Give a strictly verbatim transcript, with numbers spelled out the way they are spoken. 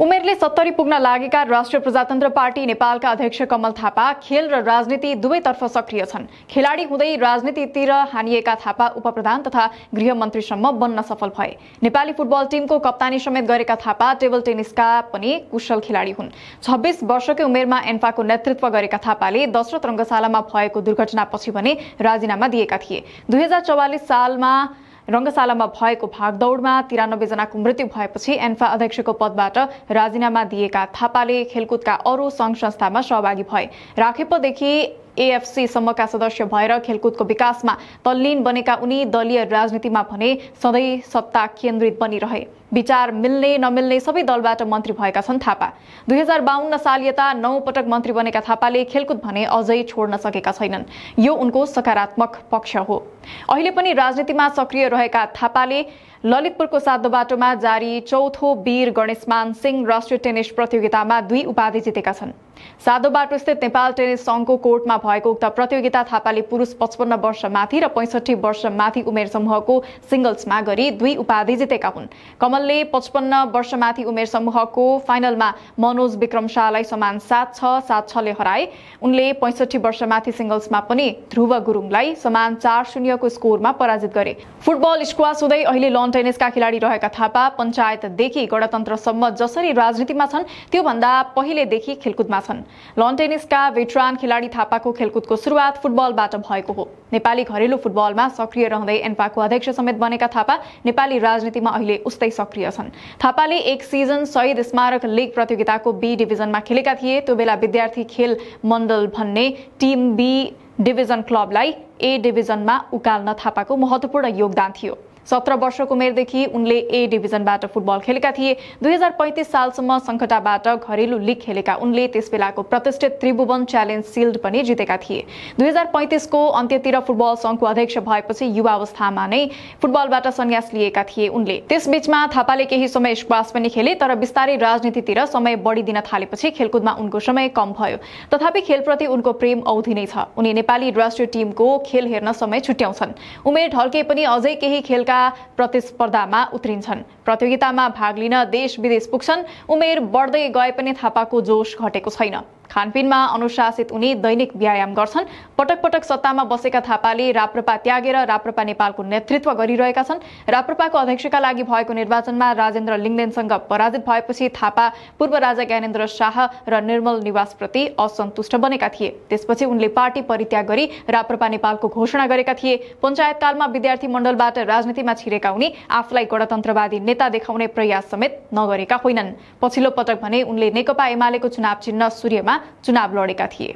उमेरले सत्तरी पुग्न लागेका राष्ट्रिय प्रजातन्त्र पार्टी नेपालका अध्यक्ष कमल थापा खेल र राजनीति दुवैतर्फ सक्रिय छन्। खेलाडी हुँदै राजनीतितिर हानिएका थापा उपप्रधान तथा गृहमन्त्रीसम्म बन्न सफल भए। नेपाली फुटबल टिमको कप्तानी समेत गरेका थापा टेबल टेनिसका पनि कुशल खेलाडी हुन्। छब्बीस वर्षकै उमेरमा एन्फाको नेतृत्व गरेका थापाले दशरथ रंगशालामा भएको दुर्घटनापछि भने राजीनामा दिएका थिए। दुई हजार चौवालीस सालमा रंगशालामा भएको भागदौडमा तिरानब्बे जनाको मृत्यु भएपछि एन्फा अध्यक्षको पदबाट राजीनामा दिएका थापाले खेलकुदका अरू संघ संस्थामा सहभागी भए। राखेपदेखि एएफसी सम्मका सदस्य भएर खेलकुदको विकासमा तल्लीन बनेका उनी दलीय राजनीतिमा भने सधैँ सत्ता केन्द्रित बनिरहे। विचार मिल्ने नमिल्ने सबै दलबाट मन्त्री भएका छन् थापा। दुई हजार बाउन्न साल यता नौ पटक मन्त्री बनेका थापाले खेलकुद भने अझै छोड्न सकेका छैनन्। यो उनको सकारात्मक पक्ष हो। अहिले पनि राजनीतिमा सक्रिय रहेका थापाले ललितपुरको सातोबाटोमा जारी चौथो वीर गणेशमान सिंह राष्ट्रिय टेनिस प्रतियोगितामा दुई उपाधि जितेका छन्। सातोबाटो स्थित नेपाल टेनिस संघको कोर्टमा भएको उक्त प्रतियोगिता थापाले पुरुष पचपन्न वर्षमाथि र पैंसठी वर्षमाथि उमेर समूहको सिंगल्समा गरी दुई उपाधि जितेका हुन्। कमलले पचपन्न वर्षमाथि उमेर समूहको फाइनलमा मनोज विक्रम शाहलाई समान सात छ सात छले हराए। उनले पैंसठी वर्षमाथि सिंगल्समा पनि ध्रुव गुरुंगलाई समान चार शून्यको स्कोरमा पराजित गरे। फुटबल स्क्वास हुँदै अहिले लन टेनिसका खेलाडी रहेका थापा पञ्चायतदेखि गणतन्त्रसम्म जसरी राजनीतिमा छन् त्योभन्दा पहिलेदेखि खेलकुदमा छन्। लन टेनिसका भेटरान खेलाडी थापाको खेलकुदको सुरुवात फुटबलबाट भएको हो। नेपाली घरेलु फुटबलमा सक्रिय रहँदै एन्फाको अध्यक्ष समेत बनेका थापा नेपाली राजनीतिमा अहिले उस्तै सक्रिय छन्। थापाले एक सिजन शहीद स्मारक लीग प्रतियोगिताको बी डिभिजनमा खेलेका थिए। त्यो बेला विद्यार्थी खेल मण्डल भन्ने टिम बी डिभिजन क्लबलाई ए डिभिजनमा उकाल्न थापाको महत्त्वपूर्ण योगदान थियो। सत्र वर्षको उमेरदेखि उनले ए डिभिजनबाट फुटबल खेलेका थिए। दुई हजार पैंतिस सालसम्म सङ्कटाबाट घरेलु लिग खेलेका उनले त्यसबेलाको प्रतिष्ठित त्रिभुवन च्यालेन्ज सिल्ड पनि जितेका थिए। दुई हजार पैंतिस को अन्त्यतिर फुटबल संघको अध्यक्ष भएपछि युवा अवस्थामा नै फुटबलबाट सन्यास लिएका थिए उनले। त्यसबीचमा थापाले केही समय स्क्वास पनि खेले, तर बिस्तारै राजनीतितिर समय बढी दिन थालेपछि खेलकुदमा उनको समय कम भयो। तथापि खेलप्रति उनको प्रेम औधी नै छ। उनी नेपाली राष्ट्रिय टिमको खेल हेर्न समय छुट्याउँछन्। उमेर ढल्के पनि अझै केही खेल प्रतिस्पर्धामा उत्रिन्छन्। प्रतियोगितामा भाग लिन देश विदेश पुग्छन्। उमेर बढ्दै गए पनि थापाको जोश घटेको छैन। खानपिनमा अनुशासित उनी दैनिक व्यायाम गर्छन्। पटक पटक सत्तामा बसेका थापाले राप्रपा त्यागेर राप्रपा नेपालको नेतृत्व गरिरहेका छन्। राप्रपाको अध्यक्षका लागि भएको निर्वाचनमा राजेन्द्र लिङ्गदेनसँग पराजित भएपछि थापा पूर्व राजा ज्ञानेन्द्र शाह र निर्मल निवासप्रति असन्तुष्ट बनेका थिए। त्यसपछि उनले पार्टी परित्याग गरी राप्रपा नेपालको घोषणा गरेका थिए। पञ्चायतकालमा विद्यार्थी मण्डलबाट राजनीतिमा छिरेका उनी आफूलाई गणतन्त्रवादी नेता देखाउने प्रयास समेत नगरेका होइनन्। पछिल्लो पटक भने उनले नेकपा एमालेको चुनाव चिन्ह सूर्यमा चुनाव लडेका थिए।